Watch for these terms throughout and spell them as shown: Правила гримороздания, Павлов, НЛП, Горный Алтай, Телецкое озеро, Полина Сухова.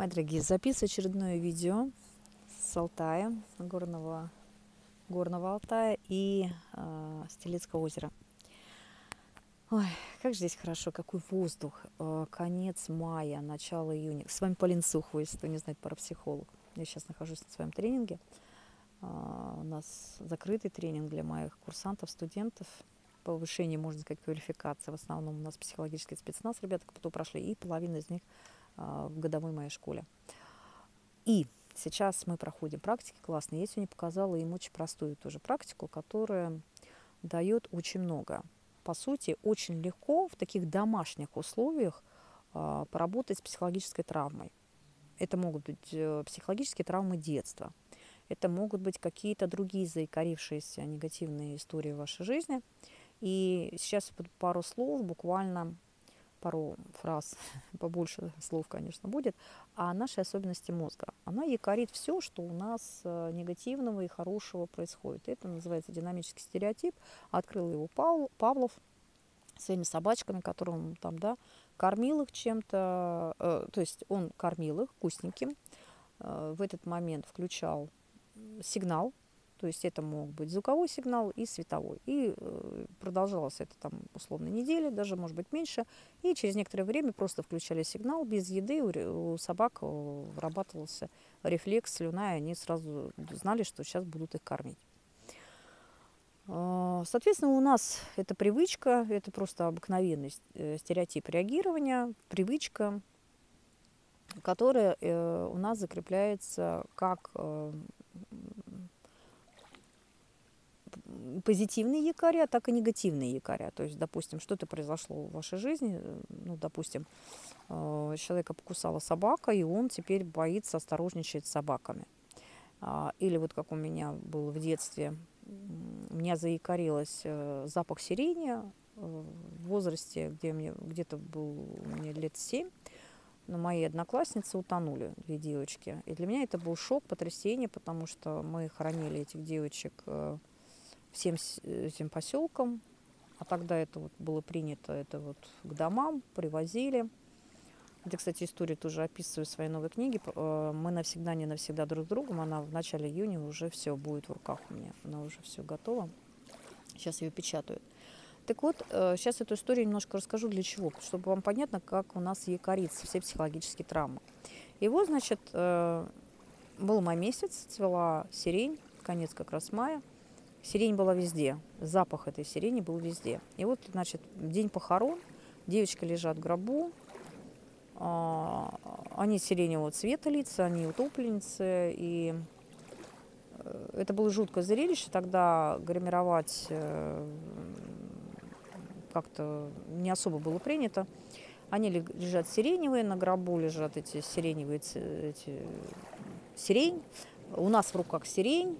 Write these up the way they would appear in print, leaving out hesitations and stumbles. Мои дорогие, записываю очередное видео с Алтая, Горного Алтая и с Телецкого озера. Ой, как же здесь хорошо, какой воздух. Конец мая, начало июня. С вами Полина Сухова, если кто не знает, парапсихолог. Я сейчас нахожусь на своем тренинге. У нас закрытый тренинг для моих курсантов, студентов. Повышение, можно сказать, квалификации. В основном у нас психологический спецназ. Ребята, кто прошли, и половина из них в годовой моей школе. И сейчас мы проходим практики классные. Я сегодня показала им очень простую тоже практику, которая дает очень много. По сути, очень легко в таких домашних условиях поработать с психологической травмой. Это могут быть психологические травмы детства. Это могут быть какие-то другие заикарившиеся негативные истории в вашей жизни. И сейчас пару слов, буквально пару фраз, побольше слов, конечно, будет, о нашей особенности мозга. Она якорит все, что у нас негативного и хорошего происходит. Это называется динамический стереотип. Открыл его Павлов своими собачками, которым там, да, кормил их чем-то, то есть он кормил их вкусненьким, в этот момент включал сигнал, то есть это мог быть звуковой сигнал и световой. И продолжалось это там условно недели, даже, может быть, меньше. И через некоторое время просто включали сигнал без еды, у собак вырабатывался рефлекс слюна, и они сразу знали, что сейчас будут их кормить. Соответственно, у нас это привычка, это просто обыкновенный стереотип реагирования, привычка, которая у нас закрепляется как позитивные якоря, так и негативные якоря. То есть, допустим, что-то произошло в вашей жизни, ну, допустим, человека покусала собака, и он теперь боится, осторожничает с собаками. Или вот как у меня был в детстве, у меня заякорилось запах сирени в возрасте, где-то был мне лет 7, но мои одноклассницы утонули, две девочки. И для меня это был шок, потрясение, потому что мы хоронили этих девочек всем поселкам, а тогда это вот было принято, это вот к домам привозили. Это, кстати, историю тоже описываю в своей новой книге. Мы навсегда, не навсегда друг с другом. Она в начале июня уже все будет в руках у меня. Она уже все готова. Сейчас ее печатают. Так вот, сейчас эту историю немножко расскажу для чего. Чтобы вам понятно, как у нас якорится все психологические травмы. И вот, значит, был май месяц, цвела сирень, конец как раз мая. Сирень была везде, запах этой сирени был везде. И вот, значит, день похорон, девочки лежат в гробу, они сиреневого цвета лица, они утопленницы, и это было жуткое зрелище. Тогда гримировать как-то не особо было принято. Они лежат сиреневые, на гробу лежат эти сиреневые, сирень, у нас в руках сирень.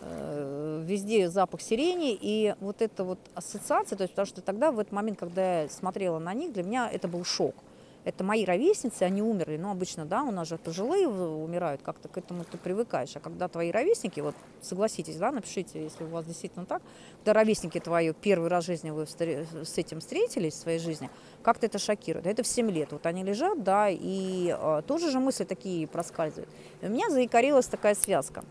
Везде запах сирени, и вот эта вот ассоциация, то есть, потому что тогда, в этот момент, когда я смотрела на них, для меня это был шок. Это мои ровесницы, они умерли, ну, обычно, да, у нас же пожилые умирают, как-то к этому ты привыкаешь, а когда твои ровесники, вот, согласитесь, да, напишите, если у вас действительно так, когда ровесники твои первый раз в жизни вы с этим встретились в своей жизни, как-то это шокирует, это в 7 лет, вот они лежат, да, и тоже же мысли такие проскальзывают. И у меня заикарилась такая связка.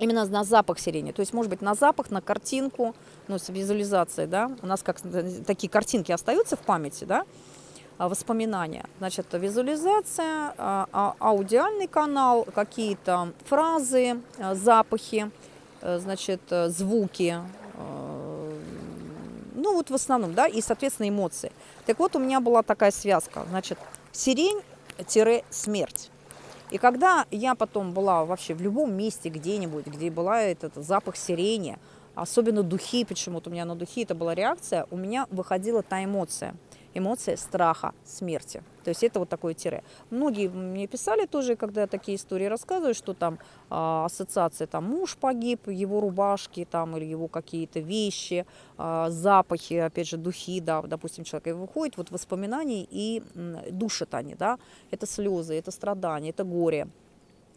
Именно на запах сирени, то есть, может быть, на запах, на картинку, ну, с визуализацией, да, у нас как такие картинки остаются в памяти, да, воспоминания. Значит, визуализация, аудиальный канал, какие-то фразы, запахи, значит, звуки, ну, вот в основном, да, и, соответственно, эмоции. Так вот, у меня была такая связка, значит, сирень-смерть. И когда я потом была вообще в любом месте где-нибудь, где была этот запах сирени, особенно духи, почему-то у меня на духи это была реакция, у меня выходила та эмоция. Эмоция страха, смерти. То есть это вот такое тире. Многие мне писали тоже, когда я такие истории рассказываю, что там ассоциация, там муж погиб, его рубашки там, или его какие-то вещи, запахи, опять же, духи, да, допустим, человек выходит, вот воспоминания и душат они, да, это слезы, это страдания, это горе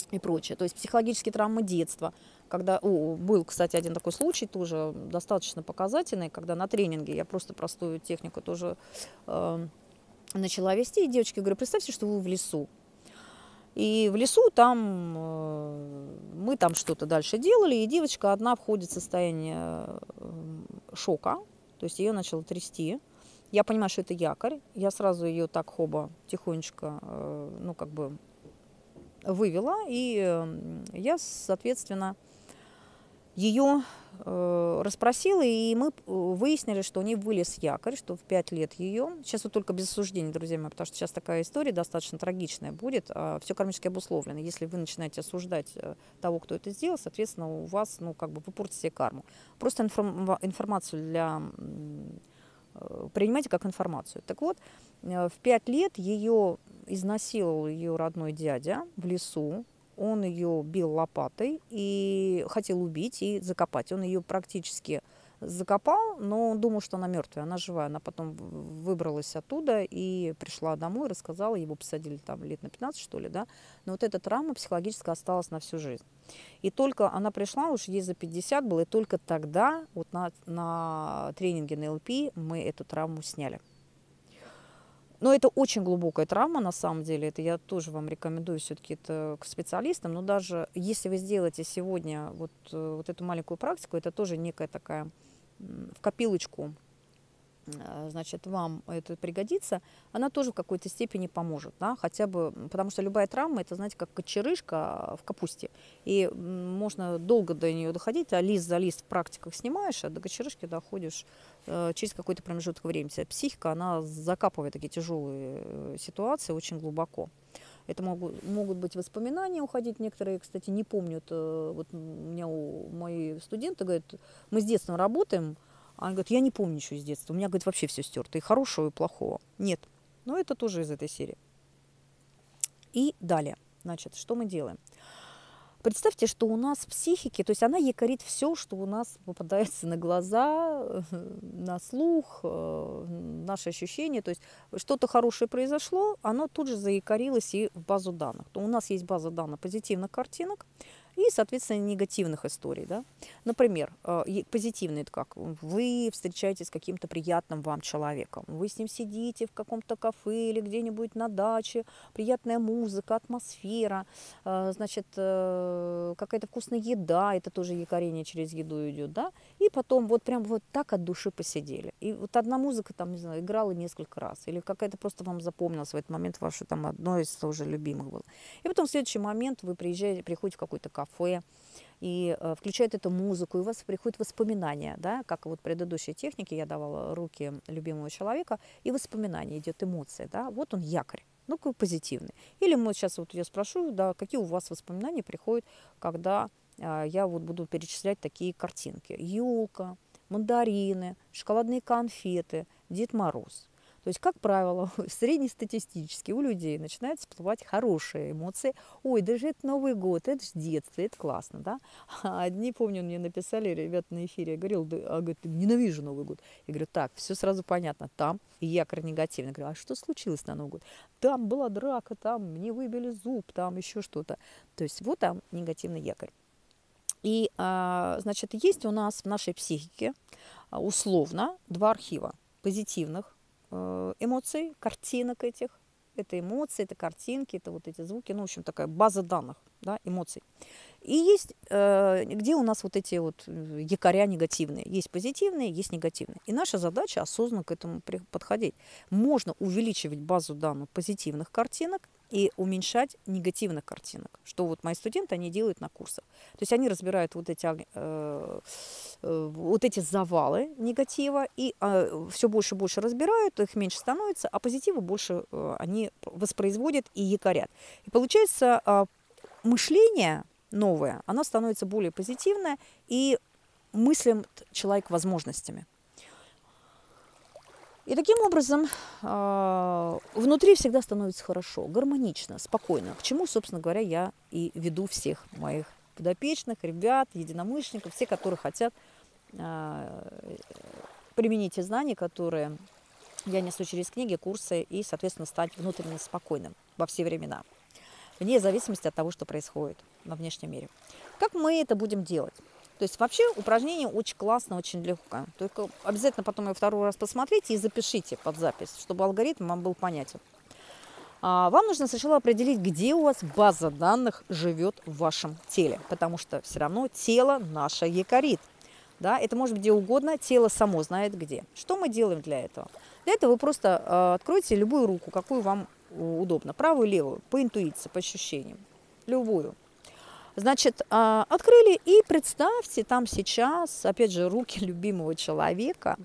и прочее. То есть психологические травмы детства. Когда был, кстати, один такой случай, тоже достаточно показательный, когда на тренинге я просто простую технику тоже начала вести. И девочки, говорю, представьте, что вы в лесу. И в лесу там мы там что-то дальше делали, и девочка одна входит в состояние шока, то есть ее начало трясти. Я понимаю, что это якорь, я сразу ее так хоба тихонечко, ну как бы вывела, и я, соответственно, ее расспросила, и мы выяснили, что у нее вылез якорь, что в 5 лет ее. Сейчас вот только без осуждения, друзья мои, потому что сейчас такая история достаточно трагичная будет. Все кармически обусловлено. Если вы начинаете осуждать того, кто это сделал, соответственно, у вас, ну, как бы вы портите себе карму. Просто информацию принимайте как информацию. Так вот, в 5 лет ее изнасиловал ее родной дядя в лесу. Он ее бил лопатой и хотел убить и закопать. Он ее практически закопал, но он думал, что она мертвая, она живая. Она потом выбралась оттуда и пришла домой, рассказала, его посадили там лет на 15, что ли, да. Но вот эта травма психологическая осталась на всю жизнь. И только она пришла, уж ей за 50 было, и только тогда вот на тренинге на НЛП мы эту травму сняли. Но это очень глубокая травма, на самом деле. Это я тоже вам рекомендую все-таки это к специалистам. Но даже если вы сделаете сегодня вот эту маленькую практику, это тоже некая такая в копилочку, значит, вам это пригодится. Она тоже в какой-то степени поможет, да? Хотя бы, потому что любая травма, это, знаете, как кочерышка в капусте. И можно долго до нее доходить, а лист за лист в практиках снимаешь, а до кочерышки доходишь через какой-то промежуток времени. Психика, она закапывает такие тяжелые ситуации очень глубоко. Это могут быть воспоминания уходить. Некоторые, кстати, не помнят. Вот мои студенты говорят, мы с детства работаем, а они говорят, я не помню ничего с детства. У меня, говорит, вообще все стерто, и хорошего, и плохого. Нет. Но это тоже из этой серии. И далее. Значит, что мы делаем? Представьте, что у нас в психике, то есть она якорит все, что у нас попадается на глаза, на слух, наши ощущения. То есть что-то хорошее произошло, оно тут же заякорилось и в базу данных. То у нас есть база данных позитивных картинок и, соответственно, негативных историй. Да? Например, позитивные, это как вы встречаетесь с каким-то приятным вам человеком, вы с ним сидите в каком-то кафе или где-нибудь на даче, приятная музыка, атмосфера, значит, какая-то вкусная еда, это тоже якорение через еду идет, да, и потом вот прям вот так от души посидели. И вот одна музыка там, не знаю, играла несколько раз, или какая-то просто вам запомнилась в этот момент, ваше там одно из тоже любимых было. И потом в следующий момент вы приходите в какой-то кафе, и включает эту музыку, и у вас приходят воспоминания, да, как вот в предыдущей технике я давала руки любимого человека, и воспоминания идет, эмоции, да, вот он якорь, ну какой позитивный. Или мы сейчас вот я спрошу, да, какие у вас воспоминания приходят, когда я вот буду перечислять такие картинки: елка, мандарины, шоколадные конфеты, Дед Мороз. То есть, как правило, среднестатистически у людей начинают всплывать хорошие эмоции. Ой, даже это Новый год, это же детство, это классно, да? Одни, помню, мне написали, ребята, на эфире, я говорила, говорит, ненавижу Новый год. Я говорю, так, все сразу понятно, там якорь негативный. Я говорю, а что случилось на Новый год? Там была драка, там мне выбили зуб, там еще что-то. То есть, вот там негативный якорь. И, значит, есть у нас в нашей психике условно два архива позитивных эмоций, картинок этих. Это эмоции, это картинки, это вот эти звуки. Ну, в общем, такая база данных, да, эмоций. И есть, где у нас вот эти вот якоря негативные. Есть позитивные, есть негативные. И наша задача осознанно к этому подходить. Можно увеличивать базу данных позитивных картинок и уменьшать негативных картинок. Что вот мои студенты, они делают на курсах. То есть они разбирают вот эти завалы негатива, и все больше и больше разбирают, их меньше становится, а позитива больше они воспроизводят и якорят. И получается, мышление новое, оно становится более позитивное, и мыслит человек возможностями. И таким образом внутри всегда становится хорошо, гармонично, спокойно. К чему, собственно говоря, я и веду всех моих подопечных, ребят, единомышленников, все, которые хотят применить те знания, которые я несу через книги, курсы, и, соответственно, стать внутренне спокойным во все времена, вне зависимости от того, что происходит во внешнем мире. Как мы это будем делать? То есть вообще упражнение очень классно, очень легко. Только обязательно потом его второй раз посмотрите и запишите под запись, чтобы алгоритм вам был понятен. Вам нужно сначала определить, где у вас база данных живет в вашем теле, потому что все равно тело наше якорит. Да, это может быть где угодно, тело само знает где. Что мы делаем для этого? Для этого вы просто откройте любую руку, какую вам удобно, правую, левую, по интуиции, по ощущениям, любую. Значит, открыли и представьте там сейчас, опять же, руки любимого человека.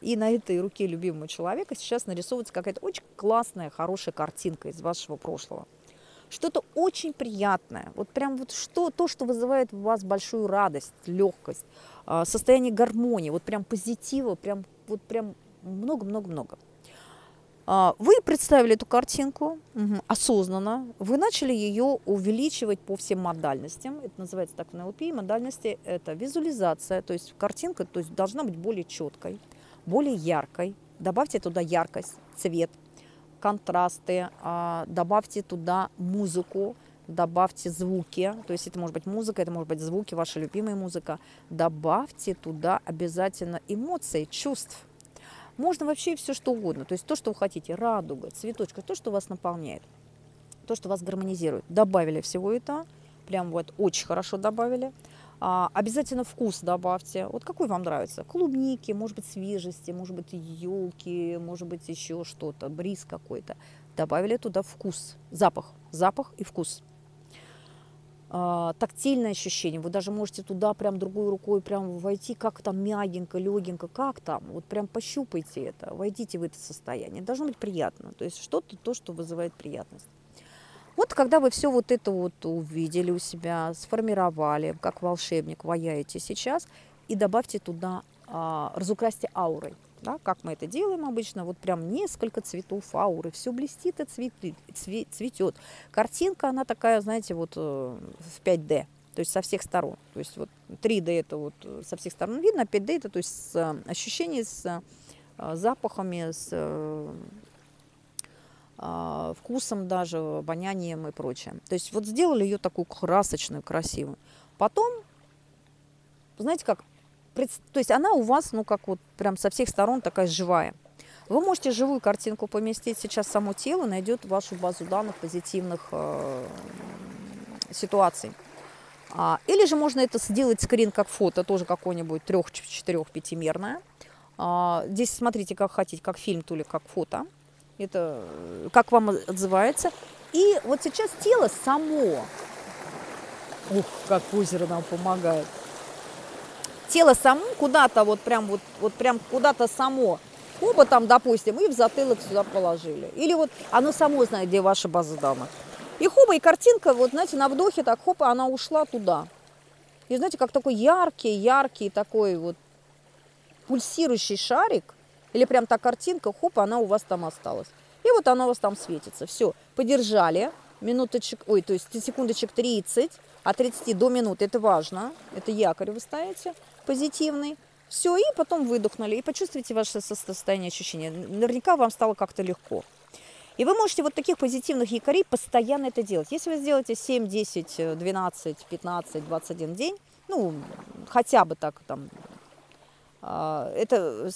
И на этой руке любимого человека сейчас нарисовывается какая-то очень классная, хорошая картинка из вашего прошлого. Что-то очень приятное, вот прям вот то, что вызывает у вас большую радость, легкость, состояние гармонии, вот прям позитива, прям вот прям много-много-много. Вы представили эту картинку осознанно, вы начали ее увеличивать по всем модальностям, это называется так в НЛП, модальности – это визуализация, то есть картинка должна быть более четкой, более яркой, добавьте туда яркость, цвет, контрасты, добавьте туда музыку, добавьте звуки, то есть это может быть музыка, это может быть звуки, ваша любимая музыка, добавьте туда обязательно эмоции, чувств. Можно вообще все что угодно, то есть то, что вы хотите, радуга, цветочка, то, что вас наполняет, то, что вас гармонизирует. Добавили всего это, прям вот очень хорошо добавили. Обязательно вкус добавьте. Вот какой вам нравится? Клубники, может быть, свежести, может быть, елки, может быть, еще что-то, бриз какой-то. Добавили туда вкус, запах и вкус. Тактильное ощущение. Вы даже можете туда прям другой рукой прям войти, как там мягенько, легенько, как там. Вот прям пощупайте это, войдите в это состояние. Должно быть приятно. То есть что-то, то, что вызывает приятность. Вот когда вы все вот это вот увидели у себя, сформировали, как волшебник, ваяете сейчас, и добавьте туда, разукрасьте аурой, да, как мы это делаем обычно, вот прям несколько цветов ауры, все блестит и цветет. Картинка, она такая, знаете, вот в 5D, то есть со всех сторон. То есть вот 3D это вот со всех сторон видно, а 5D это то есть ощущение с запахами, с... вкусом даже, обонянием и прочее. То есть вот сделали ее такую красочную, красивую. Потом, знаете как, то есть она у вас, ну как вот прям со всех сторон такая живая. Вы можете живую картинку поместить сейчас в само тело, найдет вашу базу данных позитивных ситуаций. Или же можно это сделать скрин как фото, тоже какое-нибудь 3-4-5-мерное. Здесь смотрите как хотите, как фильм, то ли как фото. Это как вам отзывается. И вот сейчас тело само... Ух, как озеро нам помогает. Тело само куда-то, вот прям куда-то само. Оба там, допустим, и в затылок сюда положили. Или вот оно само знает, где ваша база данных. И хоба, и картинка, вот знаете, на вдохе так, хопа, она ушла туда. И знаете, как такой яркий такой вот пульсирующий шарик. Или прям та картинка, хоп, она у вас там осталась. И вот она у вас там светится. Все, подержали минуточек, ой, то есть секундочек 30, от 30 до минуты, это важно. Это якорь вы ставите, позитивный. Все, и потом выдохнули, и почувствуйте ваше состояние, ощущения. Наверняка вам стало как-то легко. И вы можете вот таких позитивных якорей постоянно это делать. Если вы сделаете 7, 10, 12, 15, 21 день, ну, хотя бы так там... Это,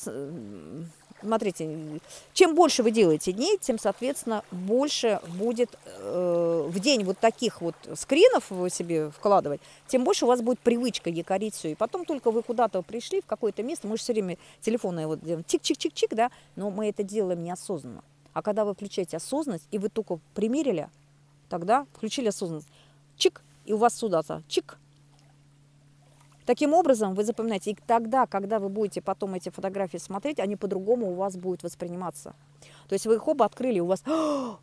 смотрите, чем больше вы делаете дней, тем, соответственно, больше будет в день вот таких вот скринов вы себе вкладывать, тем больше у вас будет привычка якорить все. И потом только вы куда-то пришли, в какое-то место, мы же все время телефонные вот делаем чик-чик-чик-чик, да, но мы это делаем неосознанно. А когда вы включаете осознанность, и вы только примерили, тогда включили осознанность, чик, и у вас сюда-то чик. Таким образом, вы запоминаете, и тогда, когда вы будете потом эти фотографии смотреть, они по-другому у вас будут восприниматься. То есть вы их оба открыли, у вас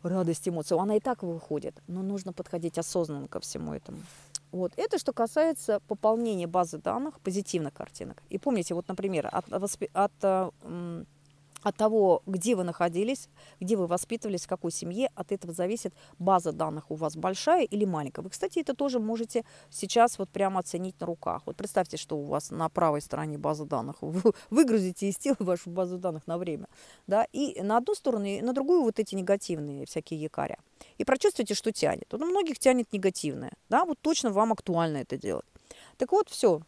радость, эмоции, она и так выходит. Но нужно подходить осознанно ко всему этому. Вот. Это что касается пополнения базы данных, позитивных картинок. И помните, вот, например, от того, где вы находились, где вы воспитывались, в какой семье, от этого зависит база данных у вас большая или маленькая. Вы, кстати, это тоже можете сейчас вот прямо оценить на руках. Вот представьте, что у вас на правой стороне база данных. Вы выгрузите из тела вашу базу данных на время. Да? И на одну сторону, и на другую вот эти негативные всякие якоря. И прочувствуйте, что тянет. Вот у многих тянет негативное. Да? Вот точно вам актуально это делать. Так вот, все.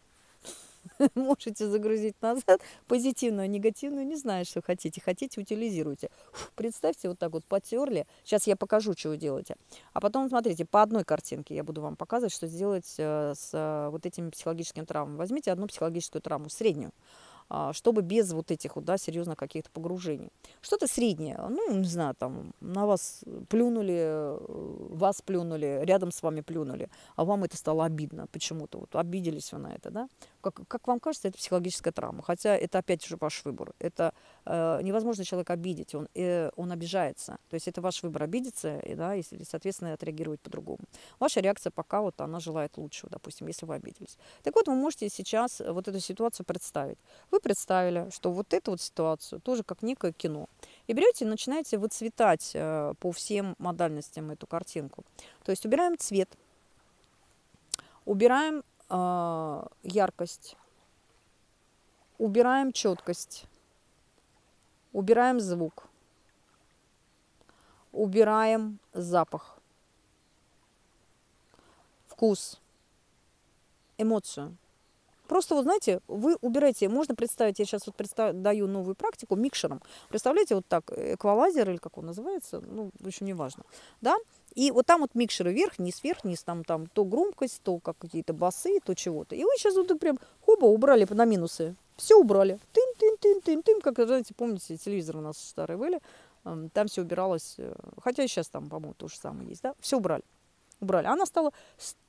можете загрузить назад, позитивную, негативную, не знаю, что хотите. Хотите, утилизируйте. Представьте, вот так вот потерли. Сейчас я покажу, что вы делаете. А потом, смотрите, по одной картинке я буду вам показывать, что сделать с вот этими психологическими травмами. Возьмите одну психологическую травму, среднюю, чтобы без вот этих вот, да, серьезно каких-то погружений. Что-то среднее, ну, не знаю, там, на вас плюнули, рядом с вами плюнули, а вам это стало обидно почему-то, вот обиделись вы на это, да? Как вам кажется, это психологическая травма, хотя это опять же ваш выбор, это невозможно человека обидеть, он обижается, то есть это ваш выбор обидеться, и, да, если, соответственно, отреагировать по-другому. Ваша реакция пока вот она желает лучшего, допустим, если вы обиделись. Так вот, вы можете сейчас вот эту ситуацию представить. Вы представили, что вот эту вот ситуацию тоже как некое кино. И берете и начинаете выцветать по всем модальностям эту картинку. То есть убираем цвет, убираем яркость, убираем четкость, убираем звук, убираем запах, вкус, эмоцию. Просто, вот знаете, вы убираете, можно представить, я сейчас вот даю новую практику микшером. Представляете, вот так, эквалайзер или как он называется, ну, в общем, неважно, да? И вот там вот микшеры вверх, низ, там то громкость, то какие-то басы, то чего-то. И вы сейчас вот прям, хоба, убрали на минусы, все убрали. Тын-тын-тын-тын-тын, как, знаете, помните, телевизор у нас старый были, там все убиралось, хотя и сейчас там, по-моему, то же самое есть, да? Все убрали, убрали. Она стала...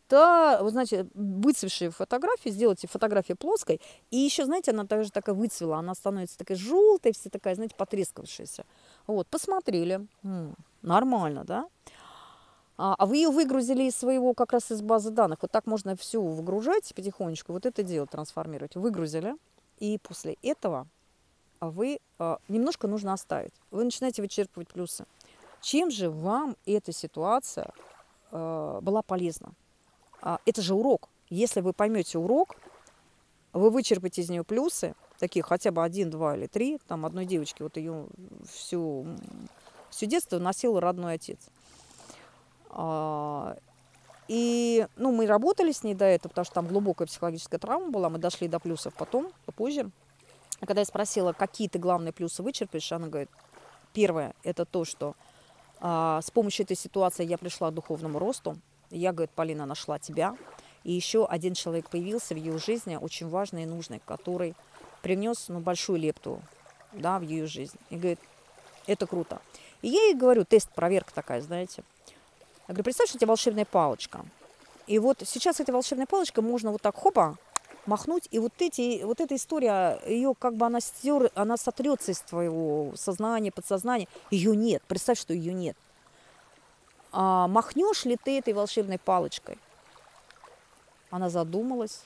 Вот, знаете, выцвевшие фотографии, сделайте фотографию плоской. И еще, знаете, она также такая выцвела, она становится такой желтой, вся такая, знаете, потрескавшаяся. Вот, посмотрели. Нормально, да? А вы ее выгрузили из своего, как раз из базы данных. Вот так можно все выгружать потихонечку, вот это дело трансформировать. Выгрузили, и после этого вы немножко нужно оставить. Вы начинаете вычерпывать плюсы. Чем же вам эта ситуация была полезна? Это же урок. Если вы поймете урок, вы вычерпаете из нее плюсы, такие хотя бы 1, 2 или 3. Там одной девочке вот ее всё детство носил родной отец. И, ну, мы работали с ней до этого, потому что там глубокая психологическая травма была. Мы дошли до плюсов потом, попозже. А когда я спросила, какие ты главные плюсы вычерпаешь, она говорит, первое, это то, что с помощью этой ситуации я пришла к духовному росту. Я, говорит, Полина, нашла тебя. И еще один человек появился в ее жизни, очень важный и нужный, который привнес, ну, большую лепту, да, в ее жизнь. И говорит, это круто. И я ей говорю, тест, проверка такая, знаете. Я говорю, представь, что у тебя волшебная палочка. И вот сейчас этой волшебной палочкой можно вот так, хопа, махнуть. И вот эта история, ее как бы она сотрется из твоего сознания, подсознания. Ее нет. Представь, что ее нет. А махнешь ли ты этой волшебной палочкой? Она задумалась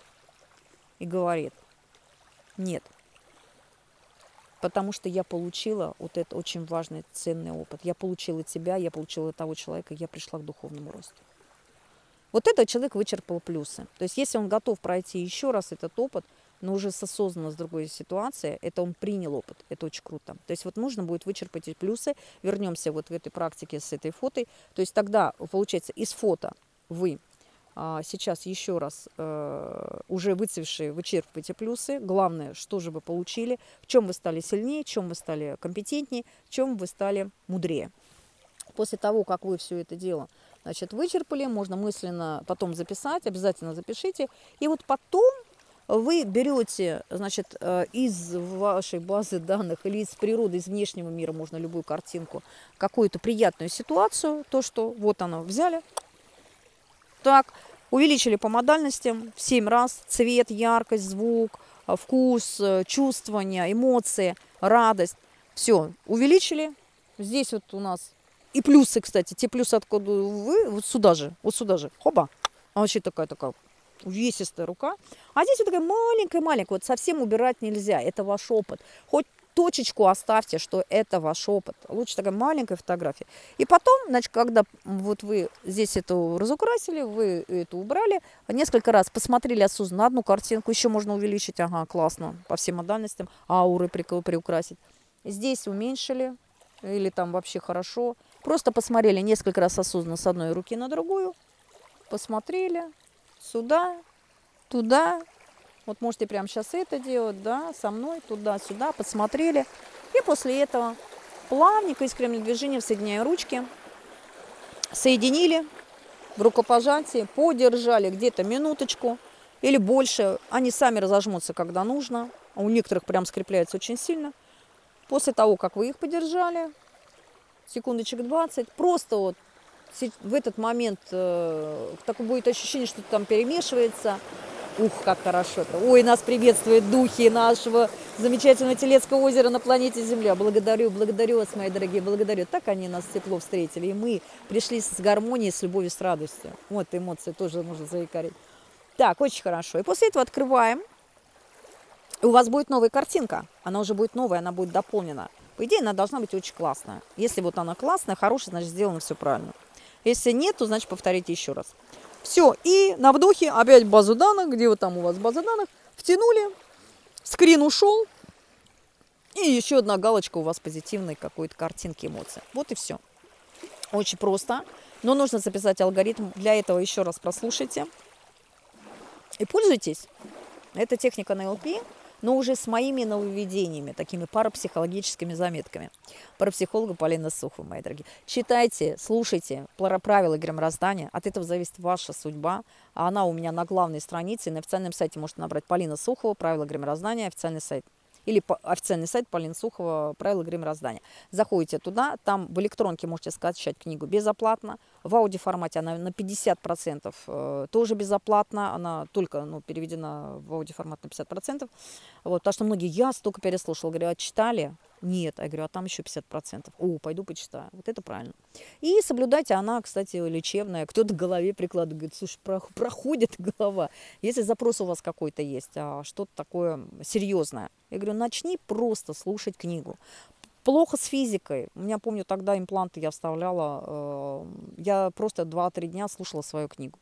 и говорит, нет, потому что я получила вот этот очень важный, ценный опыт. Я получила тебя, я получила того человека, я пришла к духовному росту. Вот этот человек вычерпал плюсы. То есть если он готов пройти еще раз этот опыт, но уже осознанно с другой ситуацией, это он принял опыт, это очень круто. То есть вот нужно будет вычерпать эти плюсы, вернемся вот в этой практике с этой фотой. То есть тогда, получается, из фото вы сейчас еще раз уже выцвевшие вычерпываете плюсы. Главное, что же вы получили, в чем вы стали сильнее, в чем вы стали компетентнее, в чем вы стали мудрее. После того, как вы все это дело, значит, вычерпали, можно мысленно потом записать, обязательно запишите. И вот потом... Вы берете, значит, из вашей базы данных или из природы, из внешнего мира, можно любую картинку, какую-то приятную ситуацию, то, что вот оно взяли, так, увеличили по модальностям в 7 раз, цвет, яркость, звук, вкус, чувствования, эмоции, радость, все, увеличили, здесь вот у нас, и плюсы, кстати, те плюсы, откуда вы, вот сюда же, хоба, а вообще такая, увесистая рука, а здесь вот такая маленькая-маленькая, вот совсем убирать нельзя, это ваш опыт, хоть точечку оставьте, что это ваш опыт, лучше такая маленькая фотография. И потом, значит, когда вот вы здесь эту разукрасили, вы это убрали, несколько раз посмотрели осознанно одну картинку, еще можно увеличить, ага, классно, по всем модальностям, ауры приукрасить, здесь уменьшили, или там вообще хорошо, просто посмотрели несколько раз осознанно с одной руки на другую, посмотрели, сюда, туда, Вот можете прямо сейчас это делать, да, со мной, туда-сюда, подсмотрели. И после этого плавненько, искренним движением соединяю ручки. Соединили в рукопожатии, подержали где-то минуточку или больше. Они сами разожмутся, когда нужно. У некоторых прям скрепляется очень сильно. После того, как вы их подержали, секундочек 20, просто вот в этот момент такое будет ощущение, что там перемешивается. Ух, как хорошо-то. Ой, нас приветствуют духи нашего замечательного Телецкого озера на планете Земля. Благодарю, благодарю вас, мои дорогие, благодарю. Так они нас тепло встретили. И мы пришли с гармонией, с любовью, с радостью. Вот эмоции тоже нужно заикарить. Так, очень хорошо. И после этого открываем. И у вас будет новая картинка. Она уже будет новая, она будет дополнена. По идее, она должна быть очень классная. Если вот она классная, хорошая, значит, сделано все правильно. Если нет, то значит, повторите еще раз. Все, и на вдохе опять базу данных, где вот там у вас база данных, втянули, скрин ушел, и еще одна галочка у вас позитивной какой-то картинки, эмоции. Вот и все. Очень просто, но нужно записать алгоритм. Для этого еще раз прослушайте и пользуйтесь. Это техника НЛП, но уже с моими нововведениями, такими парапсихологическими заметками. Парапсихолога Полина Сухова, мои дорогие. Читайте, слушайте правила гримороздания. От этого зависит ваша судьба. А она у меня на главной странице. На официальном сайте можете набрать Полина Сухова, правила гримороздания, официальный сайт. Или официальный сайт Полина Сухова, правила гримороздания. Заходите туда, там в электронке можете скачать книгу безоплатно. В аудиоформате она на 50% тоже безоплатна. Она только переведена в аудиоформат на 50%. Вот, потому что многие, я столько переслушала, говорю, а читали? Нет. Я говорю, а там еще 50%. О, пойду почитаю. Вот это правильно. И соблюдайте, она, кстати, лечебная. Кто-то к голове прикладывает, говорит, слушай, проходит голова. Если запрос у вас какой-то есть, а что-то такое серьезное, я говорю, начни просто слушать книгу. Плохо с физикой. У меня, помню, тогда импланты я вставляла. Я просто 2-3 дня слушала свою книгу.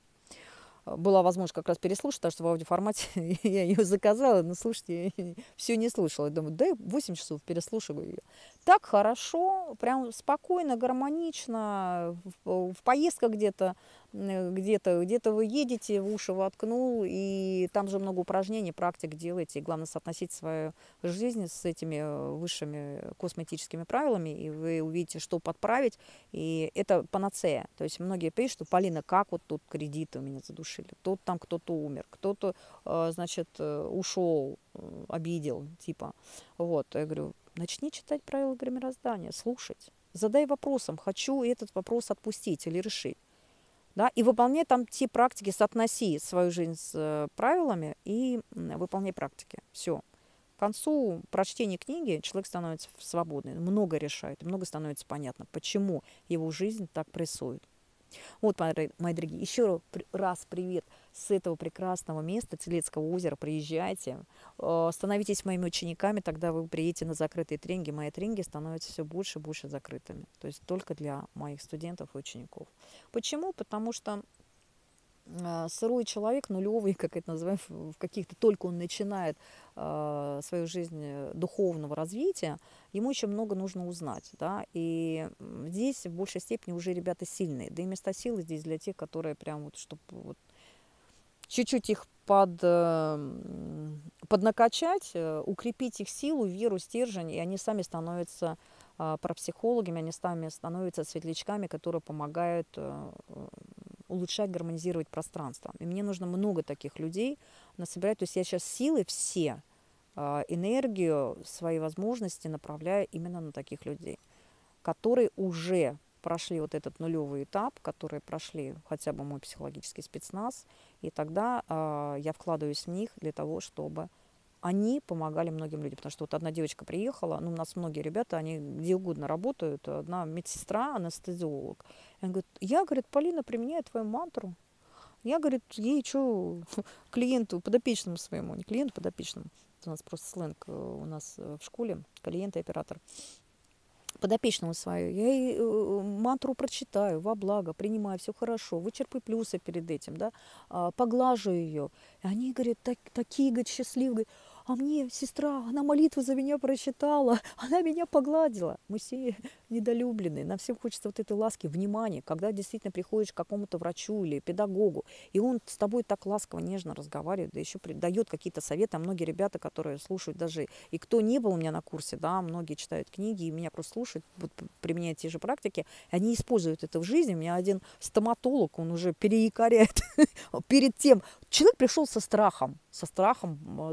Была возможность как раз переслушать, потому что в аудиоформате я ее заказала, но слушать я все не слушала. Я думаю, да, 8 часов переслушиваю ее. Так хорошо, прям спокойно, гармонично, в поездках где-то вы едете, в уши воткнул, и там же много упражнений, практик делаете. И главное, соотносить свою жизнь с этими высшими косметическими правилами, и вы увидите, что подправить. И это панацея. То есть многие пишут, что Полина, как вот тут кредиты у меня задушили. Тут там кто-то умер, кто-то, значит, ушел, обидел, типа. Вот, я говорю, начни читать правила гримороздания, слушать. Задай вопросом, хочу этот вопрос отпустить или решить. Да? И выполняй там те практики, соотноси свою жизнь с правилами и выполняй практики. Все. К концу прочтения книги человек становится свободным, много решает, много становится понятно, почему его жизнь так прессует. Вот, мои дорогие, еще раз привет с этого прекрасного места, Телецкого озера. Приезжайте, становитесь моими учениками, тогда вы приедете на закрытые тренинги. Мои тренинги становятся все больше и больше закрытыми. То есть только для моих студентов и учеников. Почему? Потому что сырой человек, нулевый, как это называем, в каких-то только он начинает свою жизнь духовного развития, ему еще много нужно узнать. Да? И здесь в большей степени уже ребята сильные. Да и места силы здесь для тех, которые прям вот, чтобы вот чуть-чуть их поднакачать, укрепить их силу, веру, стержень, и они сами становятся парапсихологами, они сами становятся светлячками, которые помогают улучшать, гармонизировать пространство. И мне нужно много таких людей насобирать. То есть я сейчас силы все, энергию, свои возможности направляю именно на таких людей, которые уже прошли вот этот нулевый этап, которые прошли хотя бы мой психологический спецназ. И тогда я вкладываюсь в них для того, чтобы они помогали многим людям. Потому что вот одна девочка приехала, ну, у нас многие ребята, они где угодно работают. Одна медсестра, анестезиолог. Она говорит, я, говорит, Полина, применяю твою мантру. Я, говорит, ей что, клиенту, подопечному своему, не клиенту, подопечному. Это у нас просто сленг у нас в школе, клиент и оператор. Подопечному свою. Я ей мантру прочитаю, во благо, принимаю, все хорошо, вычерпай плюсы перед этим, да, поглажу ее. И они, говорят, такие, говорят, счастливые. а мне сестра, она молитву за меня прочитала, она меня погладила. Мы все недолюблены, нам всем хочется вот этой ласки, внимания, когда действительно приходишь к какому-то врачу или педагогу, и он с тобой так ласково, нежно разговаривает, да еще дает какие-то советы. А многие ребята, которые слушают даже, и кто не был у меня на курсе, да, многие читают книги и меня просто слушают, применяют те же практики, они используют это в жизни. У меня один стоматолог, он уже переикаряет перед тем. Человек пришел со страхом,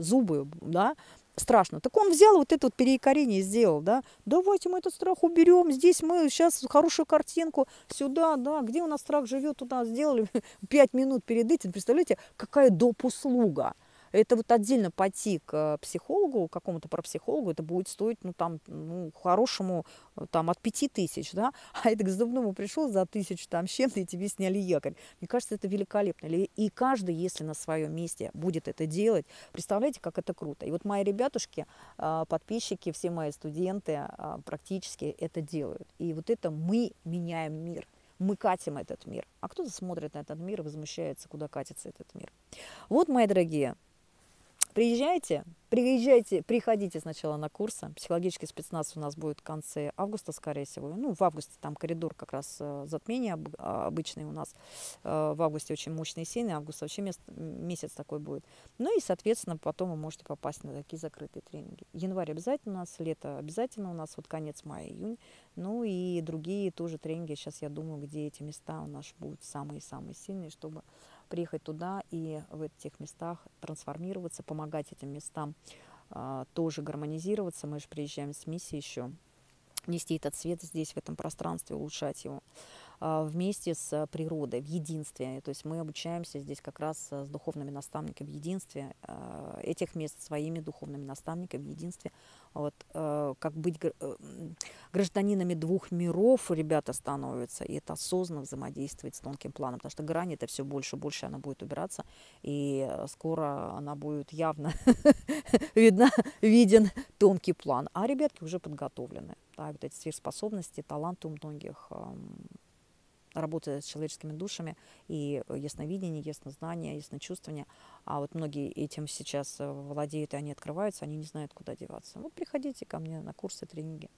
зубы, да, страшно. Так он взял вот это вот переикарение и сделал, да. Давайте мы этот страх уберем, здесь мы сейчас хорошую картинку, сюда, да, где у нас страх живет, туда сделали 5 минут перед этим. Представляете, какая доп. Услуга. Это вот отдельно пойти к психологу, какому-то парапсихологу, это будет стоить, ну, там, ну, хорошему, там, от 5000, да, а это к зубному пришел за 1000, там, с чем-то, и тебе сняли якорь. Мне кажется, это великолепно. И каждый, если на своем месте будет это делать, представляете, как это круто. И вот мои ребятушки, подписчики, все мои студенты практически это делают. И вот это мы меняем мир. Мы катим этот мир. А кто-то смотрит на этот мир и возмущается, куда катится этот мир. Вот, мои дорогие, приходите сначала на курсы. Психологический спецназ у нас будет в конце августа, скорее всего. Ну, в августе там коридор как раз затмения обычный у нас. В августе очень мощные сены, август вообще месяц такой будет. Ну и, соответственно, потом вы можете попасть на такие закрытые тренинги. Январь обязательно у нас, лето обязательно у нас, вот конец мая, июнь. Ну и другие тоже тренинги. Сейчас я думаю, где эти места у нас будут самые-самые сильные, чтобы приехать туда и в этих местах трансформироваться, помогать этим местам тоже гармонизироваться. Мы же приезжаем с миссией еще нести этот свет здесь, в этом пространстве, улучшать его вместе с природой, в единстве. То есть мы обучаемся здесь как раз с духовными наставниками в единстве, этих мест своими духовными наставниками в единстве. Вот, как быть гражданинами двух миров ребята становятся, и это осознанно взаимодействовать с тонким планом, потому что грань это все больше и больше, она будет убираться, и скоро она будет явно виден тонкий план. А ребятки уже подготовлены. Да, вот эти сверхспособности, таланты у многих, работа с человеческими душами, и ясновидение, яснознание, ясночувствование. А вот многие этим сейчас владеют, и они открываются, они не знают, куда деваться. Вот приходите ко мне на курсы, тренинги,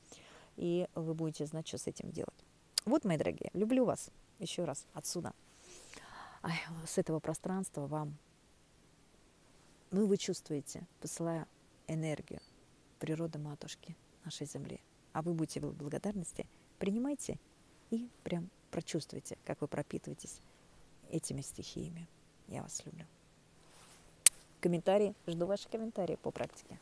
и вы будете знать, что с этим делать. Вот, мои дорогие, люблю вас еще раз отсюда. Ай, с этого пространства вам, ну, вы чувствуете, посылаю энергию природы матушки нашей Земли. А вы будете в благодарности, принимайте и прям прочувствуйте, как вы пропитываетесь этими стихиями. Я вас люблю. Комментарии. Жду ваши комментарии по практике.